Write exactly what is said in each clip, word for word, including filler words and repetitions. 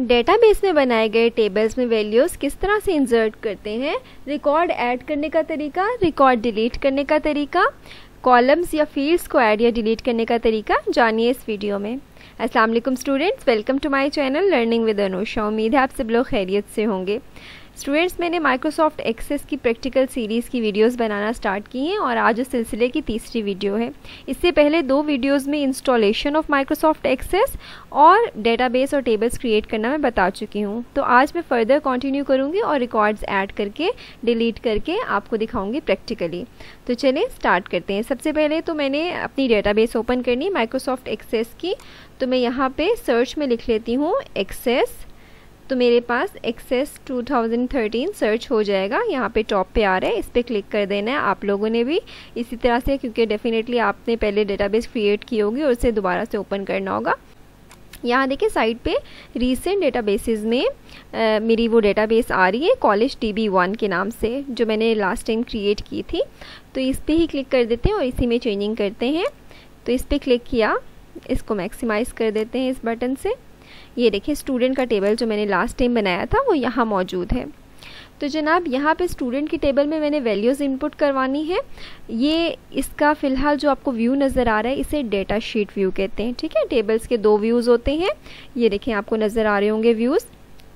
Database में बनाए गए टेबल्स में वैल्यूज़ किस तरह से इंसर्ट करते हैं, रिकॉर्ड ऐड करने का तरीका, रिकॉर्ड डिलीट करने का तरीका, कॉलम्स या फील्ड्स को ऐड या डिलीट करने का तरीका जानिए इस वीडियो में। अस्सलाम वालेकुम students, welcome to my channel learning with Anosha. उम्मीद है आप सब लोग खैरियत से होंगे। स्टूडेंट्स, मैंने माइक्रोसॉफ्ट एक्सेस की प्रैक्टिकल सीरीज़ की वीडियोस बनाना स्टार्ट की हैं और आज इस सिलसिले की तीसरी वीडियो है। इससे पहले दो वीडियोस में इंस्टॉलेशन ऑफ माइक्रोसॉफ्ट एक्सेस और डेटाबेस और टेबल्स क्रिएट करना मैं बता चुकी हूँ, तो आज मैं फ़र्दर कंटिन्यू करूँगी और रिकॉर्ड्स ऐड करके डिलीट करके आपको दिखाऊँगी प्रैक्टिकली। तो चलिए स्टार्ट करते हैं। सबसे पहले तो मैंने अपनी डेटाबेस ओपन करनी है माइक्रोसॉफ्ट एक्सेस की, तो मैं यहाँ पर सर्च में लिख लेती हूँ एक्सेस, तो मेरे पास Access two thousand thirteen search हो जाएगा। यहाँ पे टॉप पे आ रहा है, इस पर क्लिक कर देना है आप लोगों ने भी इसी तरह से, क्योंकि डेफिनेटली आपने पहले डेटाबेस क्रिएट की होगी और उसे दोबारा से ओपन करना होगा। यहाँ देखिए साइड पे रीसेंट डेटाबेसेस में आ, मेरी वो डेटाबेस आ रही है कॉलेज टीबी वन के नाम से, जो मैंने लास्ट टाइम क्रिएट की थी। तो इस पर ही क्लिक कर देते हैं और इसी में चेंजिंग करते हैं। तो इस पर क्लिक किया, इसको मैक्सिमाइज़ कर देते हैं इस बटन से। ये देखिए स्टूडेंट का टेबल जो मैंने लास्ट टाइम बनाया था वो यहाँ मौजूद है। तो जनाब यहाँ पे स्टूडेंट की टेबल में मैंने वैल्यूज़ इनपुट करवानी है। ये इसका फ़िलहाल जो आपको व्यू नज़र आ रहा है इसे डेटा शीट व्यू कहते हैं, ठीक है। टेबल्स के दो व्यूज़ होते हैं, ये देखिए आपको नज़र आ रहे होंगे व्यूज़,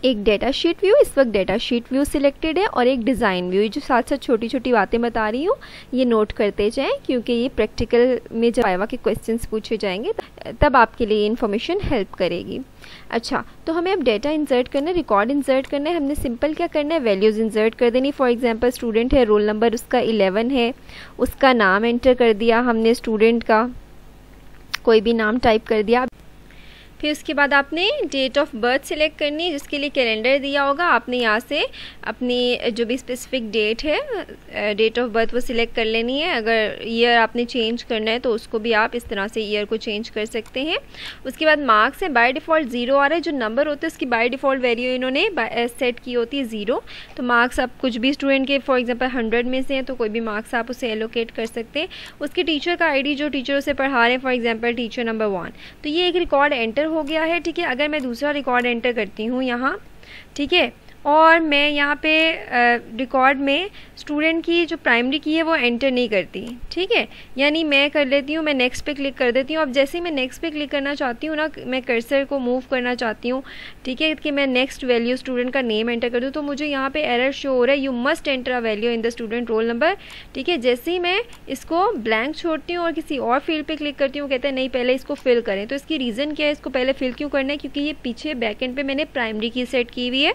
एक डेटा शीट व्यू, इस वक्त डेटा शीट व्यू सिलेक्टेड है, और एक डिज़ाइन व्यू। जो साथ साथ छोटी छोटी बातें बता रही हूँ ये नोट करते जाएं, क्योंकि ये प्रैक्टिकल में जब आईवा के क्वेश्चंस पूछे जाएंगे तब आपके लिए इन्फॉर्मेशन हेल्प करेगी। अच्छा, तो हमें अब डेटा इंसर्ट करना है, रिकॉर्ड इंसर्ट करना है। हमने सिंपल क्या करना है, वैल्यूज़ इंसर्ट कर देनी। फॉर एग्जांपल स्टूडेंट है, रोल नंबर उसका इलेवन है, उसका नाम एंटर कर दिया हमने, स्टूडेंट का कोई भी नाम टाइप कर दिया। फिर उसके बाद आपने डेट ऑफ बर्थ सिलेक्ट करनी है, जिसके लिए कैलेंडर दिया होगा। आपने यहाँ से अपनी जो भी स्पेसिफिक डेट है, डेट ऑफ बर्थ, वो सिलेक्ट कर लेनी है। अगर ईयर आपने चेंज करना है तो उसको भी आप इस तरह से ईयर को चेंज कर सकते हैं। उसके बाद मार्क्स है, बाय डिफ़ॉल्ट ज़ीरो आ रहा है। जो नंबर होता है उसकी बाय डिफ़ॉल्ट वैल्यू इन्होंने सेट की होती है ज़ीरो। तो मार्क्स आप कुछ भी स्टूडेंट के, फॉर एग्जांपल हंड्रेड में से हैं तो कोई भी मार्क्स आप उसे एलोकेट कर सकते हैं। उसके टीचर का आई डी, जो टीचर उसे पढ़ा रहे हैं, for example teacher number one, तो ये एक रिकॉर्ड एंटर हो गया है, ठीक है। अगर मैं दूसरा रिकॉर्ड एंटर करती हूँ यहाँ, ठीक है, और मैं यहाँ पे रिकॉर्ड में स्टूडेंट की जो प्राइमरी की है वो एंटर नहीं करती, ठीक है। यानी मैं कर लेती हूँ, मैं नेक्स्ट पे क्लिक कर देती हूँ। अब जैसे ही मैं नेक्स्ट पे क्लिक करना चाहती हूँ ना, मैं कर्सर को मूव करना चाहती हूँ, ठीक है, कि मैं नेक्स्ट वैल्यू स्टूडेंट का नेम एंटर कर दूँ, तो मुझे यहाँ पे एरर शो हो रहा है, you must enter a value in the student roll number, ठीक है। जैसे ही मैं इसको ब्लैंक छोड़ती हूँ और किसी और फील्ड पर क्लिक करती हूँ, कहते हैं नहीं पहले इसको फिल करें। तो इसकी रीज़न क्या है, इसको पहले फिल क्यों करना है, क्योंकि ये पीछे बैकेंड पर मैंने प्राइमरी की सेट की हुई है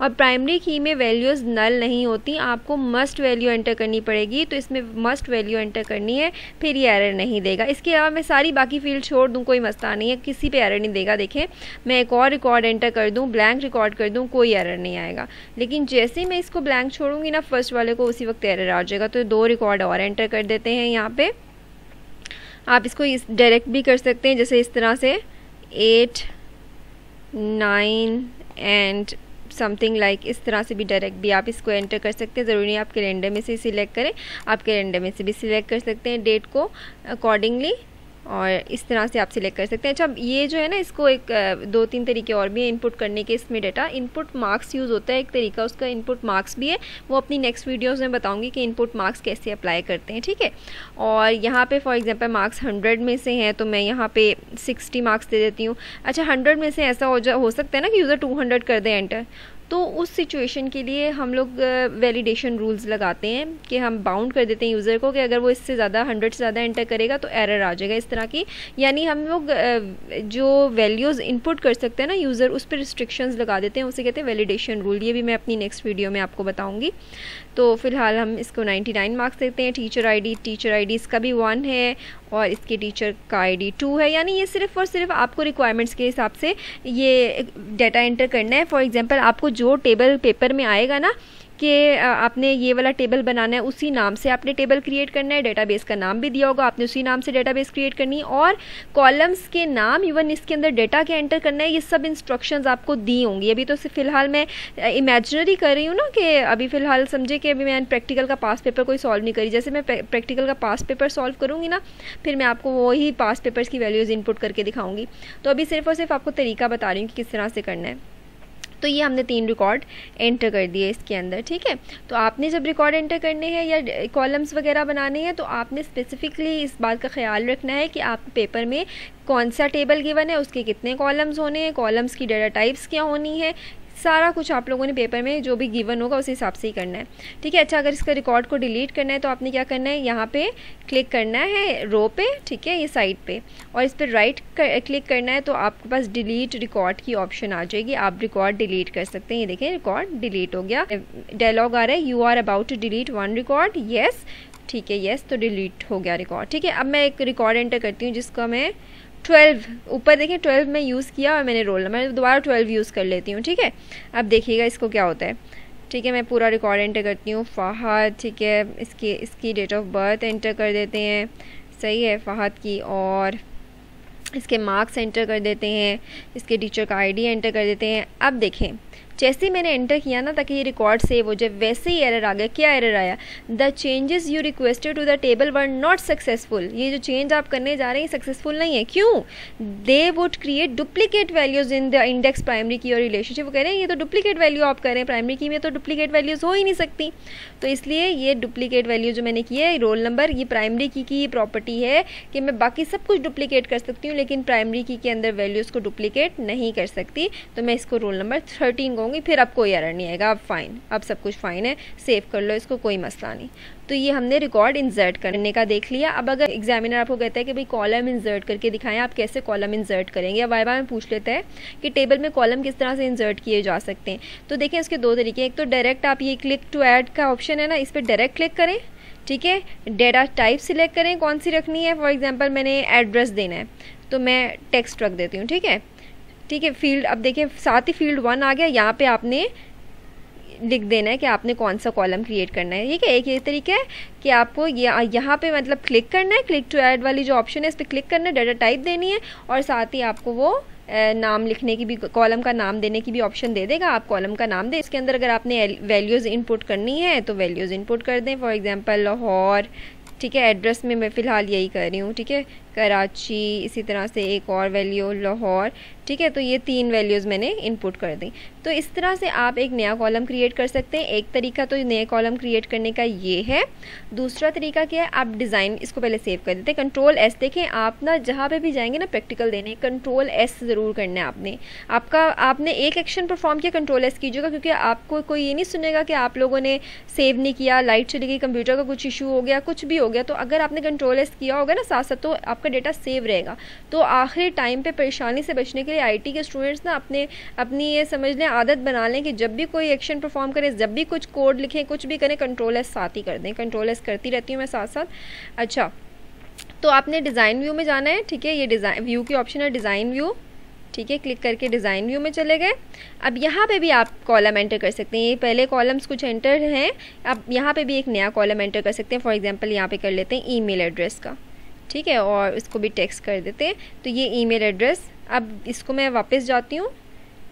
और प्राइमरी की में वैल्यूज़ नल नहीं होती, आपको मस्ट वैल्यू एंटर करनी पड़ेगी। तो इसमें मस्ट वैल्यू एंटर करनी है, फिर ये एरर नहीं देगा। इसके अलावा मैं सारी बाकी फील्ड छोड़ दूँ कोई मसला नहीं है, किसी पे एरर नहीं देगा। देखें मैं एक और रिकॉर्ड एंटर कर दूँ, ब्लैंक रिकॉर्ड कर दूँ, कोई एरर नहीं आएगा। लेकिन जैसे ही मैं इसको ब्लैंक छोड़ूंगी ना, फर्स्ट वाले को उसी वक्त एरर आ जाएगा। तो दो रिकॉर्ड और एंटर कर देते हैं यहाँ पर। आप इसको इस डायरेक्ट भी कर सकते हैं, जैसे इस तरह से eight nine and something like, इस तरह से भी डायरेक्ट भी आप इसको एंटर कर सकते हैं। ज़रूरी नहीं आप कैलेंडर में से सिलेक्ट करें, आप कैलेंडर में से भी सिलेक्ट कर सकते हैं डेट को अकॉर्डिंगली, और इस तरह से आप सिलेक्ट कर सकते हैं। अच्छा, अब ये जो है ना, इसको एक दो तीन तरीके और भी है इनपुट करने के। इसमें डेटा इनपुट मार्क्स यूज़ होता है एक तरीका, उसका इनपुट मार्क्स भी है, वो अपनी नेक्स्ट वीडियोस में बताऊंगी कि इनपुट मार्क्स कैसे अप्लाई करते हैं, ठीक है। और यहाँ पे फॉर एग्जांपल मार्क्स हंड्रेड में से हैं तो मैं यहाँ पे सिक्सटी मार्क्स दे देती हूँ। अच्छा, हंड्रेड में से ऐसा हो जा हो सकता है ना कि यूज़र टू हंड्रेड कर दें एंटर, तो उस सिचुएशन के लिए हम लोग वैलिडेशन रूल्स लगाते हैं कि हम बाउंड कर देते हैं यूज़र को कि अगर वो इससे ज़्यादा हंड्रेड से ज़्यादा एंटर करेगा तो एरर आ जाएगा, इस तरह की। यानी हम लोग जो वैल्यूज़ इनपुट कर सकते हैं ना यूज़र, उस पर रिस्ट्रिक्शंस लगा देते हैं, उसे कहते हैं वैलिडेशन रूल। ये भी मैं अपनी नेक्स्ट वीडियो में आपको बताऊँगी। तो फ़िलहाल हम इसको नाइन्टी नाइन मार्क्स देते हैं। Teacher I D, teacher I D इसका भी वन है और इसके टीचर का आई डी टू है। यानी ये सिर्फ़ और सिर्फ आपको रिक्वायरमेंट्स के हिसाब से ये डाटा एंटर करना है। फॉर एग्जांपल आपको जो टेबल पेपर में आएगा ना कि आपने ये वाला टेबल बनाना है, उसी नाम से आपने टेबल क्रिएट करना है। डेटाबेस का नाम भी दिया होगा, आपने उसी नाम से डेटाबेस क्रिएट करनी है, और कॉलम्स के नाम, इवन इसके अंदर डेटा क्या एंटर करना है, ये सब इंस्ट्रक्शंस आपको दी होंगी। अभी तो फ़िलहाल मैं इमेजिनरी कर रही हूँ ना, कि अभी फ़िलहाल समझे कि अभी मैं प्रैक्टिकल का पास पेपर कोई सॉल्व नहीं करी। जैसे मैं प्रैक्टिकल का पास पेपर सॉल्व करूँगी ना, फिर मैं आपको वही पास पेपर्स की वैल्यूज़ इनपुट करके दिखाऊँगी। तो अभी सिर्फ और सिर्फ आपको तरीका बता रही हूँ कि किस तरह से करना है। तो ये हमने तीन रिकॉर्ड एंटर कर दिए इसके अंदर। ठीक है, तो आपने जब रिकॉर्ड एंटर करने हैं या कॉलम्स वगैरह बनाने हैं तो आपने स्पेसिफिकली इस बात का ख्याल रखना है कि आप पेपर में कौन सा टेबल गिवन है, उसके कितने कॉलम्स होने हैं, कॉलम्स की डाटा टाइप्स क्या होनी है, सारा कुछ आप लोगों ने पेपर में जो भी गिवन होगा उस हिसाब से ही करना है। ठीक है, अच्छा अगर इसका रिकॉर्ड को डिलीट करना है तो आपने क्या करना है, यहाँ पे क्लिक करना है रो पे, ठीक है, ये साइड पे, और इस पर राइट क्लिक करना है तो आपके पास डिलीट रिकॉर्ड की ऑप्शन आ जाएगी, आप रिकॉर्ड डिलीट कर सकते हैं। ये देखें रिकॉर्ड डिलीट हो गया, डायलॉग आ रहा है you are about to delete one record, yes, ठीक है येस, तो डिलीट हो गया रिकॉर्ड। ठीक है, अब मैं एक रिकॉर्ड एंटर करती हूँ जिसका मैं ट्वेल्व, ऊपर देखें ट्वेल्व मैं यूज़ किया और मैंने रोल नंबर, दोबारा ट्वेल्व यूज़ कर लेती हूँ। ठीक है, अब देखिएगा इसको क्या होता है। ठीक है, मैं पूरा रिकॉर्ड एंटर करती हूँ, फ़ाहद, ठीक है, इसकी इसकी डेट ऑफ बर्थ एंटर कर देते हैं, सही है, फ़ाहद की, और इसके मार्क्स एंटर कर देते हैं, इसके टीचर का आईडी एंटर कर देते हैं। अब देखें जैसे ही मैंने एंटर किया ना ताकि ये रिकॉर्ड सेव हो जाए, वैसे ही एरर आ गया। क्या एरर आया, the changes you requested to the table were not successful. ये जो चेंज आप करने जा रहे हैं सक्सेसफुल नहीं है, क्यों, they would create duplicate values in the index primary key और रिलेशनशिप। वो कह रहे हैं ये तो डुप्लीकेट वैल्यू आप कर रहे हैं, प्राइमरी की में तो डुप्लीकेट वैल्यूज़ हो ही नहीं सकती, तो इसलिए ये डुप्लीकेट वैल्यू जो मैंने की है, रोल नंबर, ये प्राइमरी की की प्रॉपर्टी है कि मैं बाकी सब कुछ डुप्लीकेट कर सकती हूँ लेकिन प्राइमरी की के अंदर वैल्यूज़ को डुप्लीकेट नहीं कर सकती, तो मैं इसको रोल नंबर थर्टीन फिर अब कोई एरर नहीं आएगा। अब फाइन, अब सब कुछ फाइन है, सेव कर लो इसको, कोई मसला नहीं। तो ये हमने रिकॉर्ड इंसर्ट करने का देख लिया। अब अगर एग्जामिनर आपको कहता है कि भाई कॉलम इंसर्ट करके दिखाएं, आप कैसे कॉलम इंसर्ट करेंगे, या वाइवा में पूछ लेता है कि टेबल में कॉलम किस तरह से इंसर्ट किए जा सकते हैं, तो देखें उसके दो तरीके हैं। एक तो डायरेक्ट आप ये क्लिक टू ऐड का ऑप्शन है ना, इस पर डायरेक्ट क्लिक करें, ठीक है, डेटा टाइप सिलेक्ट करें कौन सी रखनी है, फॉर एग्जाम्पल मैंने एड्रेस देना है तो मैं टेक्स्ट रख देती हूँ। ठीक है, ठीक है, फील्ड, अब देखिए साथ ही फील्ड वन आ गया, यहाँ पे आपने लिख देना है कि आपने कौन सा कॉलम क्रिएट करना है। ठीक है, एक ये तरीका है कि आपको यह यहाँ पे मतलब क्लिक करना है, क्लिक टू ऐड वाली जो ऑप्शन है इस पर क्लिक करना है, डाटा टाइप देनी है, और साथ ही आपको वो नाम लिखने की भी, कॉलम का नाम देने की भी ऑप्शन दे देगा, आप कॉलम का नाम दें। इसके अंदर अगर आपने वैल्यूज़ इनपुट करनी है तो वैल्यूज़ इनपुट कर दें, फॉर एग्ज़ाम्पल लाहौर, ठीक है, एड्रेस में मैं फ़िलहाल यही कर रही हूँ, ठीक है, कराची, इसी तरह से एक और वैल्यू लाहौर, ठीक है, तो ये तीन वैल्यूज़ मैंने इनपुट कर दी। तो इस तरह से आप एक नया कॉलम क्रिएट कर सकते हैं। एक तरीका तो नए कॉलम क्रिएट करने का ये है। दूसरा तरीका क्या है, आप डिज़ाइन, इसको पहले सेव कर देते हैं, कंट्रोल एस, देखें आप ना जहाँ पे भी जाएंगे ना प्रैक्टिकल देने, कंट्रोल एस ज़रूर करना है आपने, आपका आपने एक एक्शन परफॉर्म किया कंट्रोल एस कीजिएगा, क्योंकि आपको कोई ये नहीं सुनेगा कि आप लोगों ने सेव नहीं किया, लाइट चली गई, कंप्यूटर का कुछ इशू हो गया, कुछ भी हो गया। तो अगर आपने कंट्रोल एस किया होगा ना साथ साथ, तो आपका डेटा सेव रहेगा। तो आखिरी टाइम पे परेशानी से बचने के लिए आईटी के स्टूडेंट्स ना अपने अपनी ये समझ लें, आदत बना लें कि जब भी कोई एक्शन परफॉर्म करें, जब भी कुछ कोड लिखें, कुछ भी करें, कंट्रोल एस साथ ही कर दें। कंट्रोल एस करती रहती हूँ मैं साथ साथ। अच्छा, तो आपने डिज़ाइन व्यू में जाना है, ठीक है, ये डिज़ाइन व्यू की ऑप्शन है, डिज़ाइन व्यू, ठीक है, क्लिक करके डिज़ाइन व्यू में चले गए। अब यहाँ पे भी आप कॉलम एंटर कर सकते हैं, ये पहले कॉलम्स कुछ एंटर हैं, अब यहाँ पे भी एक नया कॉलम एंटर कर सकते हैं। फॉर एग्जांपल यहाँ पे कर लेते हैं ईमेल एड्रेस का, ठीक है, और इसको भी टेक्स्ट कर देते हैं, तो ये ईमेल एड्रेस। अब इसको मैं वापस जाती हूँ,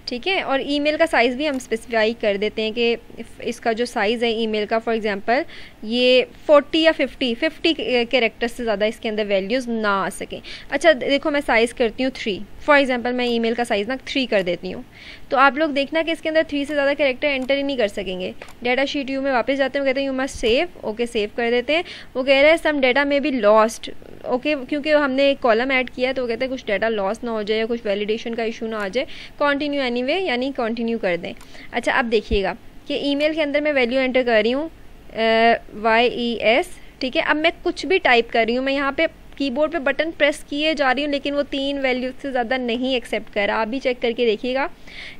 ठीक है, और ईमेल का साइज़ भी हम स्पेसिफाई कर देते हैं कि इसका जो साइज़ है ईमेल का, फॉर एग्जांपल ये फोर्टी या फिफ्टी, फिफ्टी कैरेक्टर्स से ज़्यादा इसके अंदर वैल्यूज़ ना आ सकें। अच्छा देखो मैं साइज़ करती हूँ थ्री, फॉर एग्जांपल मैं ईमेल का साइज़ ना थ्री कर देती हूँ, तो आप लोग देखना कि इसके अंदर थ्री से ज़्यादा कैरेक्टर एंटर ही नहीं कर सकेंगे। डाटा शीट यू में वापस जाते हैं, कहते हैं you must save, okay save कर देते हैं। वो कह रहे हैं सम डाटा में भी लॉस्ट, ओके, क्योंकि हमने एक कॉलम ऐड किया है तो वो कहते हैं कुछ डाटा लॉस ना हो जाए या कुछ वैलिडेशन का इशू ना आ जाए, कंटिन्यू एनीवे, यानी कंटिन्यू कर दें। अच्छा अब देखिएगा कि ईमेल के अंदर मैं वैल्यू एंटर कर रही हूँ वाई ई एस, ठीक है, अब मैं कुछ भी टाइप कर रही हूँ, मैं यहाँ पे कीबोर्ड पे बटन प्रेस किए जा रही हूँ लेकिन वो तीन वैल्यू से ज़्यादा नहीं एक्सेप्ट कर रहा। आप भी चेक करके देखिएगा,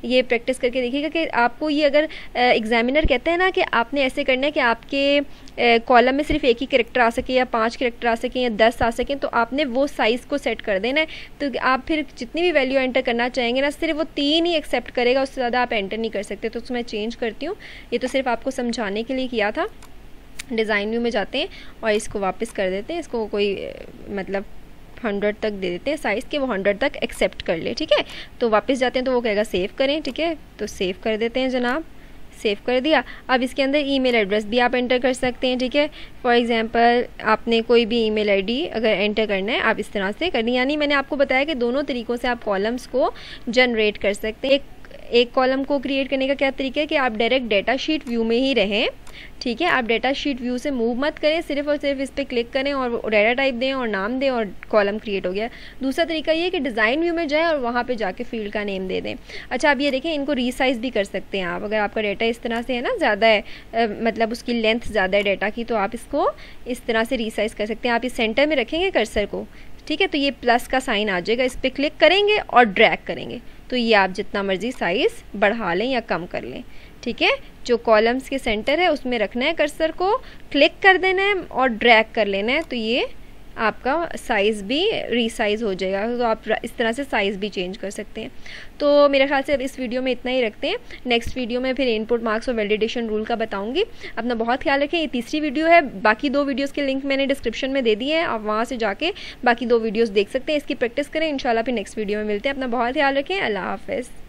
ये प्रैक्टिस करके देखिएगा कि आपको ये अगर एग्जामिनर कहते हैं ना कि आपने ऐसे करना है कि आपके कॉलम में सिर्फ एक ही कैरेक्टर आ सके या पांच कैरेक्टर आ सकें या दस आ सकें, तो आपने वो साइज़ को सेट कर देना है, तो आप फिर जितनी भी वैल्यू एंटर करना चाहेंगे ना सिर्फ वो तीन ही एक्सेप्ट करेगा, उससे ज़्यादा आप एंटर नहीं कर सकते। तो उसको मैं चेंज करती हूँ, ये तो सिर्फ आपको समझाने के लिए किया था। डिज़ाइन व्यू में जाते हैं और इसको वापस कर देते हैं, इसको कोई मतलब हंड्रेड तक दे देते हैं साइज़ के, वो हंड्रेड तक एक्सेप्ट कर ले, ठीक है। तो वापस जाते हैं तो वो कहेगा सेव करें, ठीक है, तो सेव कर देते हैं जनाब, सेव कर दिया। अब इसके अंदर ईमेल एड्रेस भी आप एंटर कर सकते हैं, ठीक है, फॉर एग्जांपल आपने कोई भी ईमेल आईडी अगर एंटर करना है आप इस तरह से करनी, यानी मैंने आपको बताया कि दोनों तरीक़ों से आप कॉलम्स को जनरेट कर सकते हैं। एक एक कॉलम को क्रिएट करने का क्या तरीका है कि आप डायरेक्ट डेटा शीट व्यू में ही रहें, ठीक है। आप डेटा शीट व्यू से मूव मत करें, सिर्फ और सिर्फ इस पर क्लिक करें और डेटा टाइप दें और नाम दें और कॉलम क्रिएट हो गया। दूसरा तरीका ये है कि डिज़ाइन व्यू में जाएं और वहाँ पे जाके फील्ड का नेम दे दें। अच्छा, आप ये देखें, इनको रीसाइज़ भी कर सकते हैं आप। अगर आपका डेटा इस तरह से है ना, ज़्यादा है आ, मतलब उसकी लेंथ ज़्यादा है डेटा की, तो आप इसको इस तरह से रीसाइज़ कर सकते हैं। आप इस सेंटर में रखेंगे कर्सर को, ठीक है, तो ये प्लस का साइन आ जाएगा, इस पर क्लिक करेंगे और ड्रैग करेंगे, तो ये आप जितना मर्जी साइज़ बढ़ा लें या कम कर लें, ठीक है। जो कॉलम्स के सेंटर है उसमें रखना है कर्सर को, क्लिक कर देना है और ड्रैग कर लेना है, तो ये आपका साइज़ भी रीसाइज़ हो जाएगा। तो आप इस तरह से साइज़ भी चेंज कर सकते हैं। तो मेरे ख्याल से अब इस वीडियो में इतना ही रखते हैं। नेक्स्ट वीडियो में फिर इनपुट मार्क्स और वैलिडेशन रूल का बताऊंगी। अपना बहुत ख्याल रखें। ये तीसरी वीडियो है, बाकी दो वीडियोस के लिंक मैंने डिस्क्रिप्शन में दे दिए हैं, आप वहाँ से जाके बाकी दो वीडियोज़ देख सकते हैं। इसकी प्रैक्टिस करें। इंशाल्लाह फिर नेक्स्ट वीडियो में मिलते हैं। अपना बहुत ख्याल रखें। अल्लाह हाफिज़।